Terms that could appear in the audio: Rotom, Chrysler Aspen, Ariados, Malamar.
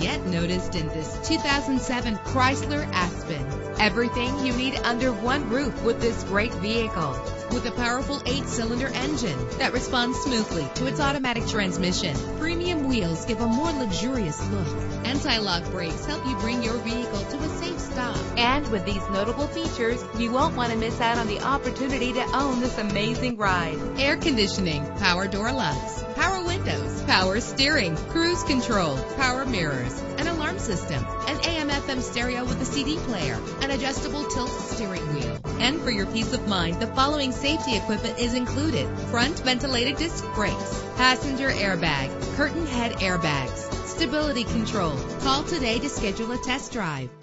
get noticed in this 2007 Chrysler Aspen. Everything you need under one roof with this great vehicle. With a powerful 8-cylinder engine that responds smoothly to its automatic transmission, premium wheels give a more luxurious look. Anti-lock brakes help you bring your vehicle to a safe stop. And with these notable features, you won't want to miss out on the opportunity to own this amazing ride. Air conditioning, power door locks, power windows, power steering, cruise control, power mirrors, an alarm system, an AM/FM stereo with a CD player, an adjustable tilt steering wheel. And for your peace of mind, the following safety equipment is included: front ventilated disc brakes, passenger airbag, curtain head airbags, stability control. Call today to schedule a test drive.